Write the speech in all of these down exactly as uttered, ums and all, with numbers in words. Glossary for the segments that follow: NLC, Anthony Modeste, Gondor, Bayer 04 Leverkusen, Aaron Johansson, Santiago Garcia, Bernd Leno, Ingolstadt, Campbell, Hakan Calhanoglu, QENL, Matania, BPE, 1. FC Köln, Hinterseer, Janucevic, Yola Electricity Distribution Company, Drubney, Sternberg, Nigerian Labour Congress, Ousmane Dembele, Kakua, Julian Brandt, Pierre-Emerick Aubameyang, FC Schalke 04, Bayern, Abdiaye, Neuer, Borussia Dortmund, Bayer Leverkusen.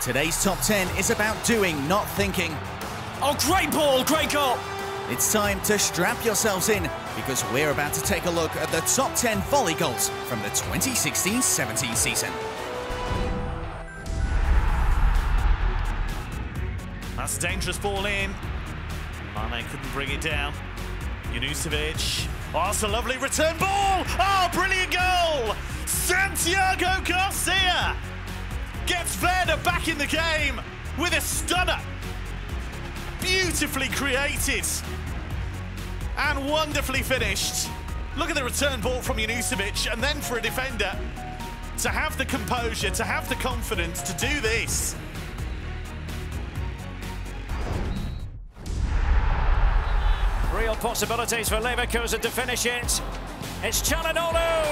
Today's top ten is about doing, not thinking. Oh, great ball, great goal! It's time to strap yourselves in, because we're about to take a look at the top ten volley goals from the twenty sixteen seventeen season. That's a dangerous ball in. Mane couldn't bring it down. Janucevic. Oh, that's a lovely return ball! Oh, brilliant goal! Santiago Garcia gets Verda back in the game with a stunner. Beautifully created and wonderfully finished. Look at the return ball from Janucevic, and then for a defender to have the composure, to have the confidence to do this. Real possibilities for Leverkusen to finish it. It's Calhanoglu.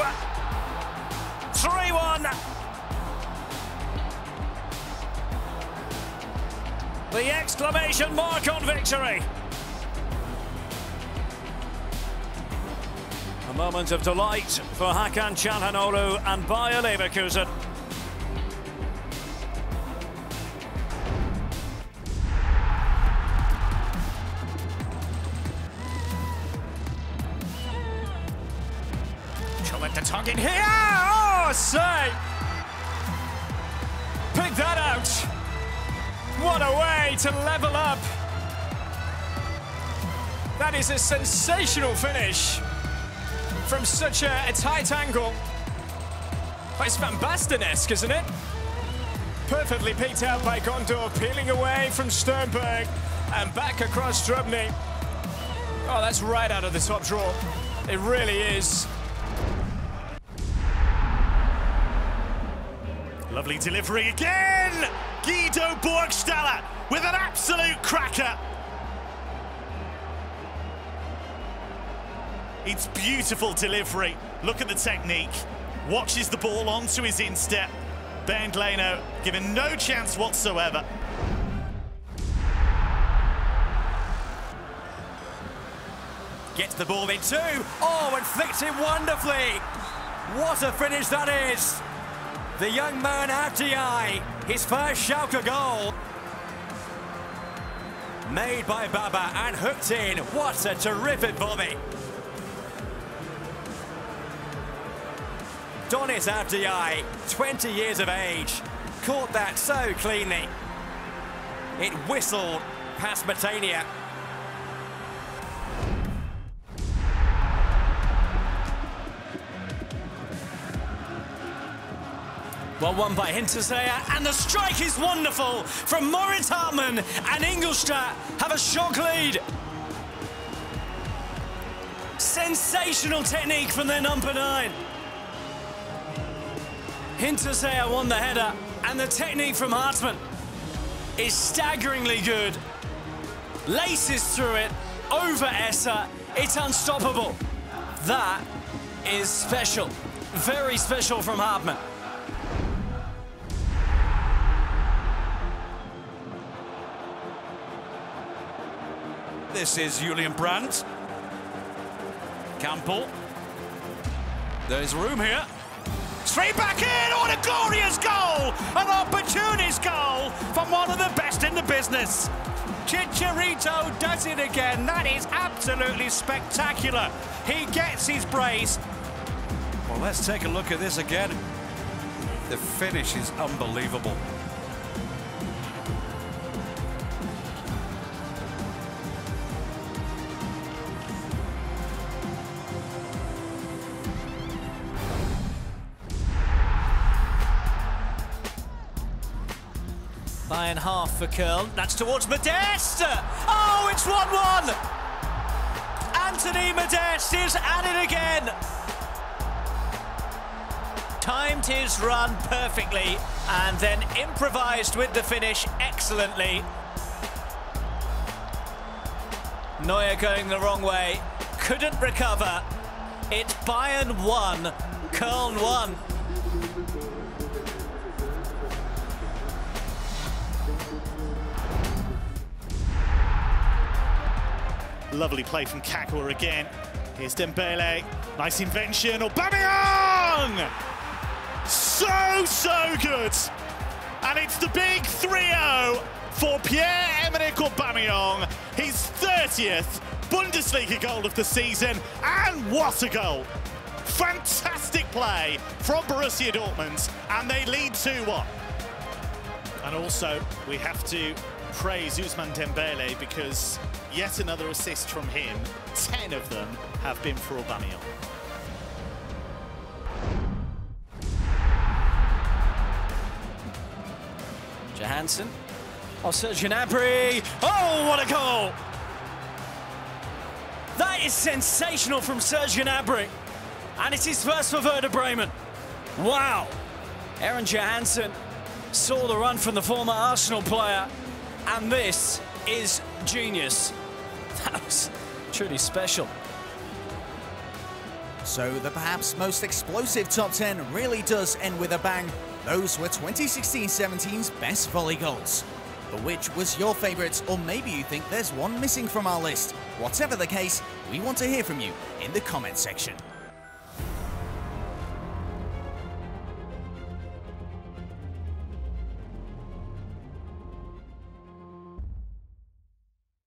three one. The exclamation mark on victory. A moment of delight for Hakan Calhanoglu and Bayer Leverkusen. Come at the target here! Oh, say! Pick that out! What a way to level up! That is a sensational finish from such a, a tight angle. It's Van Basten-esque, isn't it? Perfectly picked out by Gondor, peeling away from Sternberg and back across Drubney. Oh, that's right out of the top drawer. It really is. Lovely delivery again! Guido Burgstaller with an absolute cracker. It's beautiful delivery. Look at the technique. Watches the ball onto his instep. Bernd Leno given no chance whatsoever. Gets the ball in two. Oh, and flicks it wonderfully. What a finish that is. The young man, Abdiaye, his first Schalke goal. Made by Baba and hooked in. What a terrific volley. Donis Avdijaj, twenty years of age, caught that so cleanly. It whistled past Matania. Well won by Hinterseer, and the strike is wonderful from Moritz Hartmann, and Ingolstadt have a shock lead. Sensational technique from their number nine. Hinterseer won the header, and the technique from Hartmann is staggeringly good. Laces through it, over Esser, it's unstoppable. That is special, very special from Hartmann. This is Julian Brandt. Campbell. There's room here. Straight back in! What a glorious goal! An opportunist goal from one of the best in the business. Chicharito does it again. That is absolutely spectacular. He gets his brace. Well, let's take a look at this again. The finish is unbelievable. Bayern half for Köln, that's towards Modeste! Oh, it's one one! Anthony Modeste is at it again! Timed his run perfectly, and then improvised with the finish excellently. Neuer going the wrong way, couldn't recover. It's Bayern one, Köln one. Lovely play from Kakua again. Here's Dembele. Nice invention. Aubameyang! So, so good! And it's the big three oh for Pierre-Emerick Aubameyang, his thirtieth Bundesliga goal of the season, and what a goal! Fantastic play from Borussia Dortmund, and they lead two one. And also, we have to praise Ousmane Dembele, because yet another assist from him. Ten of them have been for Aubameyang. Johansson. Oh, Serge Gnabry. Oh, what a goal! That is sensational from Serge Gnabry. And it's his first for Werder Bremen. Wow! Aaron Johansson saw the run from the former Arsenal player. And this is genius. That was truly special. So the perhaps most explosive top ten really does end with a bang. Those were twenty sixteen seventeen's best volley goals. But which was your favourite, or maybe you think there's one missing from our list? Whatever the case, we want to hear from you in the comment section.